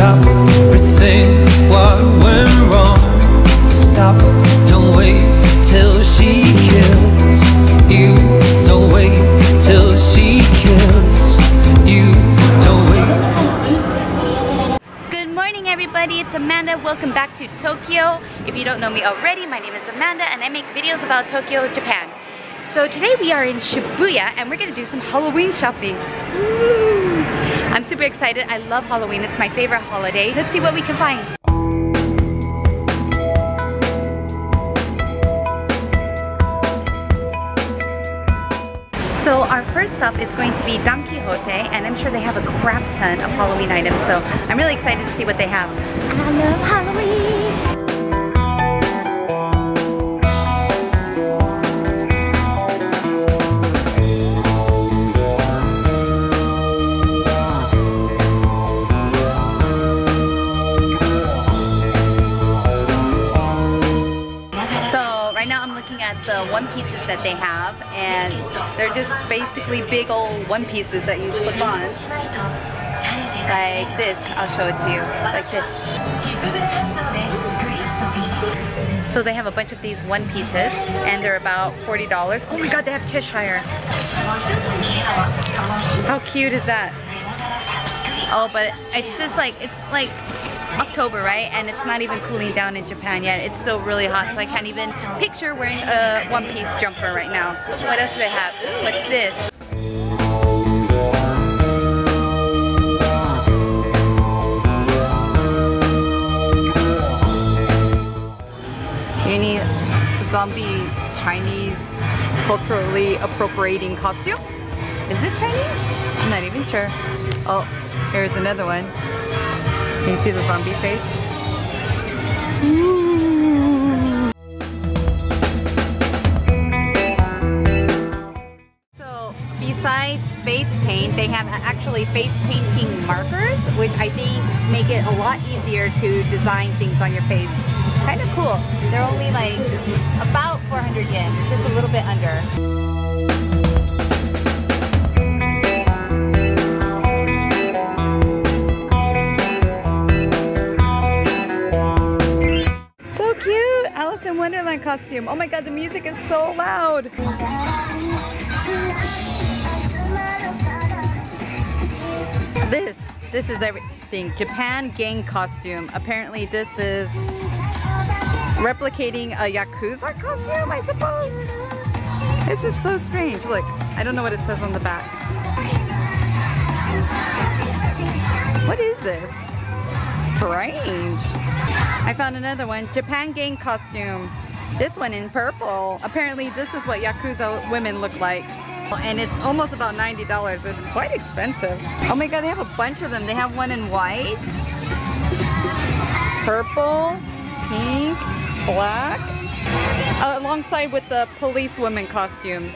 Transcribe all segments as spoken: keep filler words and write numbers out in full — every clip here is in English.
Stop, rethink what went wrong. Stop, don't wait till she kills you. Don't wait till she kills you. Don't wait. Good morning, everybody. It's Amanda. Welcome back to Tokyo. If you don't know me already, my name is Amanda and I make videos about Tokyo, Japan. So today we are in Shibuya and we're gonna do some Halloween shopping. Woo! I'm super excited. I love Halloween. It's my favorite holiday. Let's see what we can find. So our first stop is going to be Don Quijote, and I'm sure they have a crap ton of Halloween items, so I'm really excited to see what they have. I love Halloween! The one pieces that they have, and they're just basically big old one pieces that you slip on like this. I'll show it to you like this. So they have a bunch of these one pieces and they're about forty dollars. Oh my god, they have Cheshire. How cute is that? Oh, but it's just like, it's like October, right? And it's not even cooling down in Japan yet. It's still really hot, so I can't even picture wearing a one-piece jumper right now. What else do they have? What's this? Any zombie Chinese culturally appropriating costume? Is it Chinese? I'm not even sure. Oh, here's another one. Can you see the zombie face? Ooh. So besides face paint, they have actually face painting markers, which I think make it a lot easier to design things on your face. Kind of cool. They're only like about four hundred yen, just a little bit under. Wonderland costume. Oh my god, the music is so loud. This, this is everything. Japan gang costume. Apparently this is replicating a Yakuza costume, I suppose. This is so strange. Look, I don't know what it says on the back. What is this? Strange. I found another one, Japan gang costume. This one in purple. Apparently this is what Yakuza women look like. And it's almost about ninety dollars. It's quite expensive. Oh my god, they have a bunch of them. They have one in white, purple, pink, black, alongside with the police women costumes.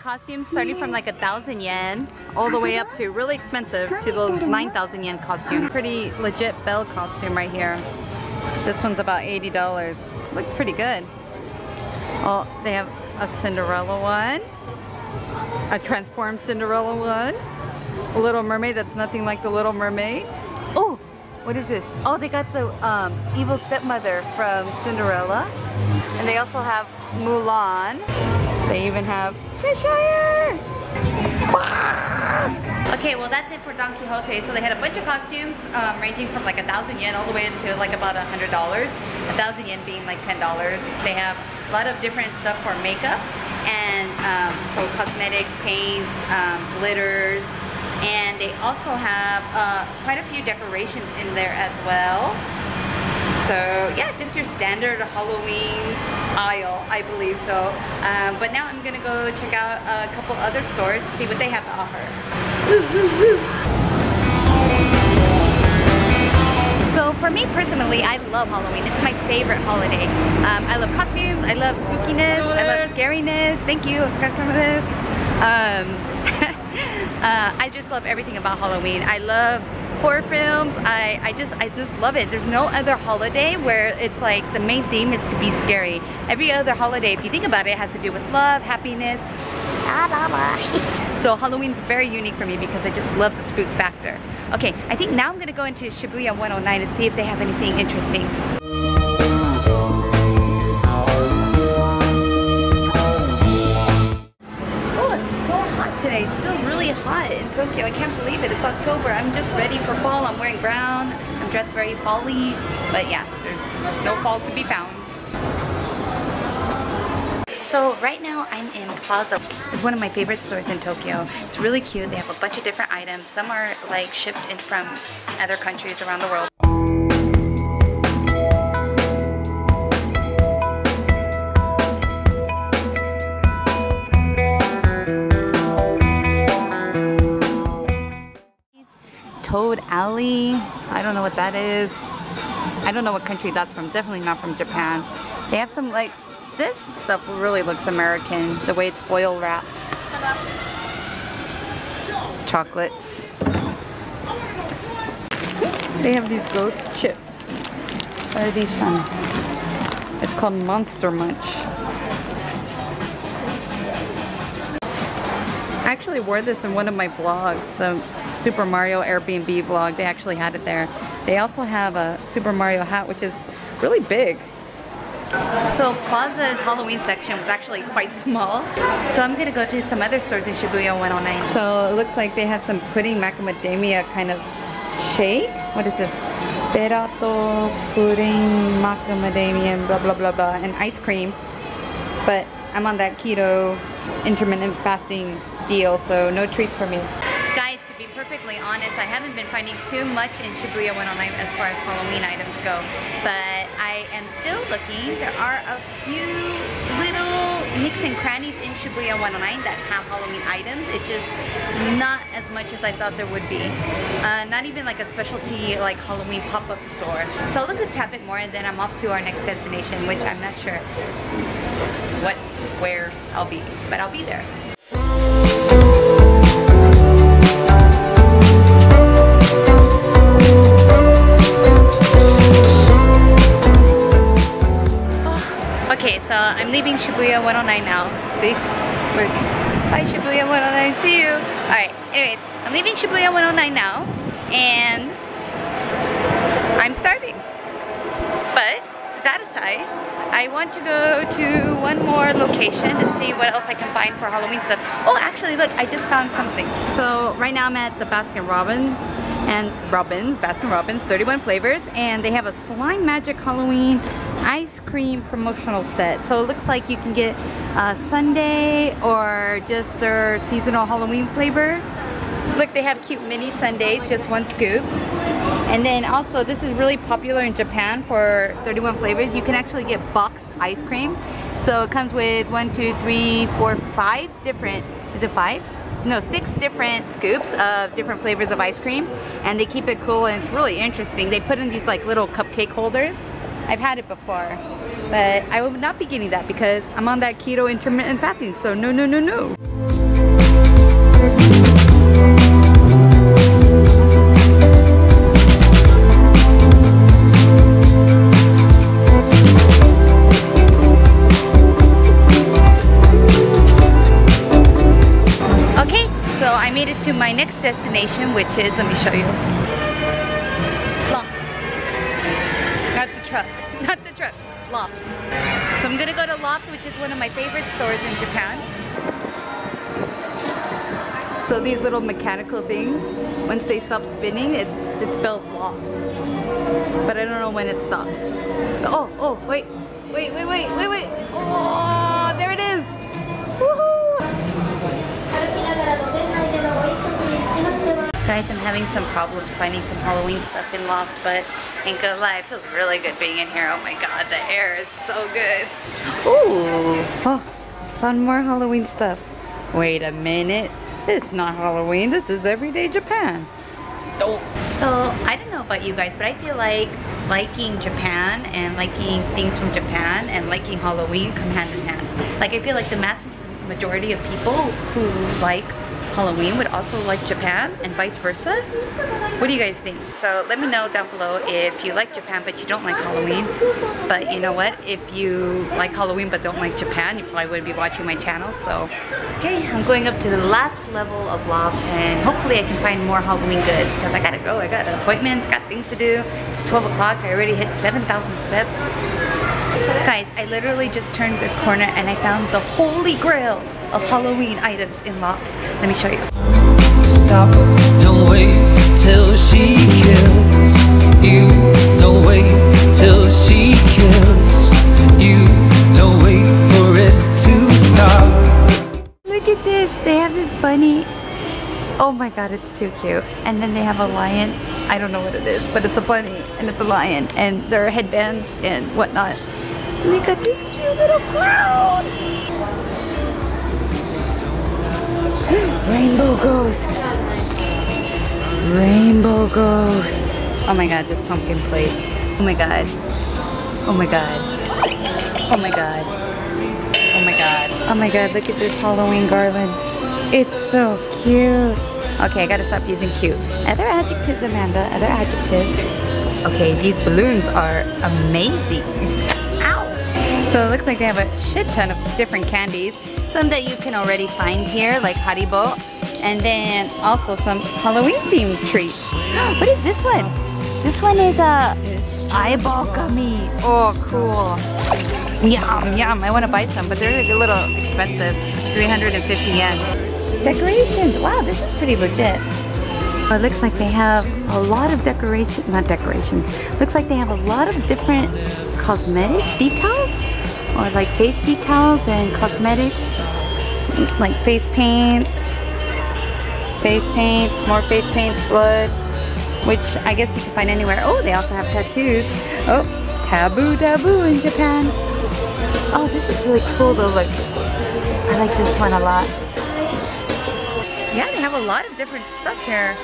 Costumes starting from like a thousand yen all the way up to really expensive to those nine thousand yen costumes. Pretty legit bell costume right here. This one's about eighty dollars. Looks pretty good. Oh, they have a Cinderella one, a transformed Cinderella one, a Little Mermaid that's nothing like the Little Mermaid. Oh, what is this? Oh, they got the um, evil stepmother from Cinderella, and they also have Mulan. They even have Cheshire! Okay, well that's it for Don Quijote. So they had a bunch of costumes um, ranging from like a thousand yen all the way up to like about a hundred dollars. A thousand yen being like ten dollars. They have a lot of different stuff for makeup and um, so cosmetics, paints, um, glitters, and they also have uh, quite a few decorations in there as well. So yeah, just your standard Halloween aisle, I believe so. Um, but now I'm gonna go check out a couple other stores to see what they have to offer. Woo, woo, woo. So for me personally, I love Halloween. It's my favorite holiday. Um, I love costumes, I love spookiness, I love scariness. Thank you, let's grab some of this. Um, uh, I just love everything about Halloween. I love horror films. I, I just I just love it. There's no other holiday where it's like the main theme is to be scary. Every other holiday, if you think about it, it has to do with love, happiness. Blah, blah, blah. So Halloween's very unique for me because I just love the spook factor. Okay, I think now I'm gonna go into Shibuya one oh nine and see if they have anything interesting. Today. It's still really hot in Tokyo. I can't believe it. It's October. I'm just ready for fall. I'm wearing brown. I'm dressed very fall-y. But yeah, there's no fall to be found. So right now I'm in Plaza. It's one of my favorite stores in Tokyo. It's really cute. They have a bunch of different items. Some are like shipped in from other countries around the world. Toad Alley. I don't know what that is. I don't know what country that's from. Definitely not from Japan. They have some like, this stuff really looks American. The way it's foil wrapped. Chocolates. They have these ghost chips. What are these from? It's called Monster Munch. I actually wore this in one of my vlogs. The Super Mario Airbnb vlog, they actually had it there. They also have a Super Mario hat, which is really big. So Plaza's Halloween section was actually quite small. So I'm gonna go to some other stores in Shibuya one oh nine. So it looks like they have some pudding macadamia kind of shake. What is this? Perato pudding macadamia blah blah blah blah and ice cream. But I'm on that keto intermittent fasting deal, so no treats for me. Perfectly honest, I haven't been finding too much in Shibuya one oh nine as far as Halloween items go, but I am still looking. There are a few little nooks and crannies in Shibuya one oh nine that have Halloween items. It's just not as much as I thought there would be. Uh, not even like a specialty like Halloween pop-up store. So I'll look at tap it more and then I'm off to our next destination, which I'm not sure what, where I'll be, but I'll be there. Okay, so I'm leaving Shibuya one oh nine now. See? We're... Bye Shibuya one oh nine, see you! Alright, anyways, I'm leaving Shibuya one oh nine now, and I'm starving. But, that aside, I want to go to one more location to see what else I can find for Halloween stuff. Oh, actually, look, I just found something. So, right now I'm at the Baskin Robbins, and Robbins, Baskin Robbins, thirty-one flavors, and they have a Slime Magic Halloween ice cream promotional set. So it looks like you can get a sundae or just their seasonal Halloween flavor. Look, they have cute mini sundaes, just one scoop. And then also, this is really popular in Japan for thirty-one flavors. You can actually get boxed ice cream. So it comes with one, two, three, four, five different, is it five? No, six different scoops of different flavors of ice cream. And they keep it cool and it's really interesting. They put in these like little cupcake holders. I've had it before, but I will not be getting that because I'm on that keto intermittent fasting, so no, no, no, no. Okay, so I made it to my next destination, which is, let me show you. Truck. Not the truck, LOFT. So I'm gonna go to LOFT, which is one of my favorite stores in Japan. So these little mechanical things, once they stop spinning, it, it spells LOFT. But I don't know when it stops. Oh, oh, wait, wait, wait, wait, wait, wait. Oh, there it is. Woohoo! Guys, I'm having some problems finding some Halloween stuff in LOFT, but ain't gonna lie, it feels really good being in here. Oh my god, the air is so good. Ooh. Oh, found more Halloween stuff. Wait a minute. It's not Halloween. This is everyday Japan. Dope. So, I don't know about you guys, but I feel like liking Japan and liking things from Japan and liking Halloween come hand in hand. Like, I feel like the mass majority of people who like Halloween would also like Japan and vice versa. What do you guys think? So let me know down below if you like Japan but you don't like Halloween. But you know what? If you like Halloween but don't like Japan, you probably wouldn't be watching my channel. So okay, I'm going up to the last level of LOFT and hopefully I can find more Halloween goods because I gotta go. I got appointments, got things to do. It's twelve o'clock. I already hit seven thousand steps. Guys, I literally just turned the corner and I found the holy grail of Halloween items in LOFT. Let me show you. Stop, don't wait till she kills you. Don't wait till she kills you. Don't wait for it to stop. Look at this, they have this bunny. Oh my god, it's too cute. And then they have a lion. I don't know what it is, but it's a bunny and it's a lion and there are headbands and whatnot. And they got this cute little crown. Rainbow ghost. Rainbow ghost. Oh my god, this pumpkin plate. Oh my god. Oh my god. Oh my god. Oh my god. Oh my god, look at this Halloween garland. It's so cute. Okay, I gotta stop using cute. Other adjectives, Amanda. Other adjectives. Okay, these balloons are amazing. Ow! So it looks like they have a shit ton of different candies. Some that you can already find here, like Haribo. And then also some Halloween-themed treats. What is this one? This one is a eyeball gummy. Oh, cool. Yum, yum. I want to buy some, but they're a little expensive. three hundred fifty yen. Decorations. Wow, this is pretty legit. Oh, it looks like they have a lot of decorations. Not decorations. Looks like they have a lot of different cosmetic decals, or like face decals and cosmetics, like face paints, face paints, more face paints, blood, which I guess you can find anywhere. Oh, they also have tattoos. Oh, taboo, taboo in Japan. Oh, this is really cool though. Look, I like this one a lot. Yeah, they have a lot of different stuff here.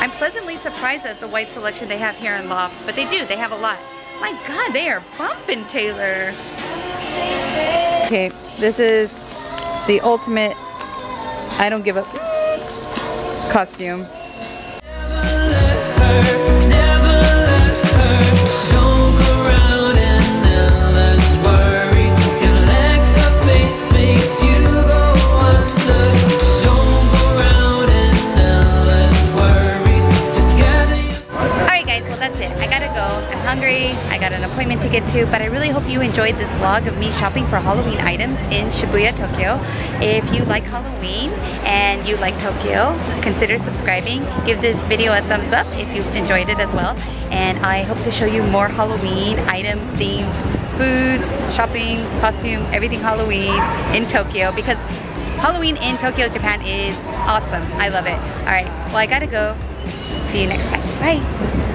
I'm pleasantly surprised at the wide selection they have here in LOFT, but they do, they have a lot. My god, they are bumping, Taylor. Okay, this is the ultimate I don't give up costume. Never let her, never let her. Don't go around in endless worries. Your lack of faith makes you go under. Don't go around in endless worries. Just gather yourself. Alright guys, well that's it. I gotta go. I'm hungry. I got an appointment to get to, but I really hope you enjoyed this vlog of me shopping for Halloween items in Shibuya, Tokyo. If you like Halloween and you like Tokyo, consider subscribing. Give this video a thumbs up if you enjoyed it as well. And I hope to show you more Halloween item themed food, shopping, costume, everything Halloween in Tokyo, because Halloween in Tokyo, Japan is awesome. I love it. Alright, well I gotta go. See you next time. Bye!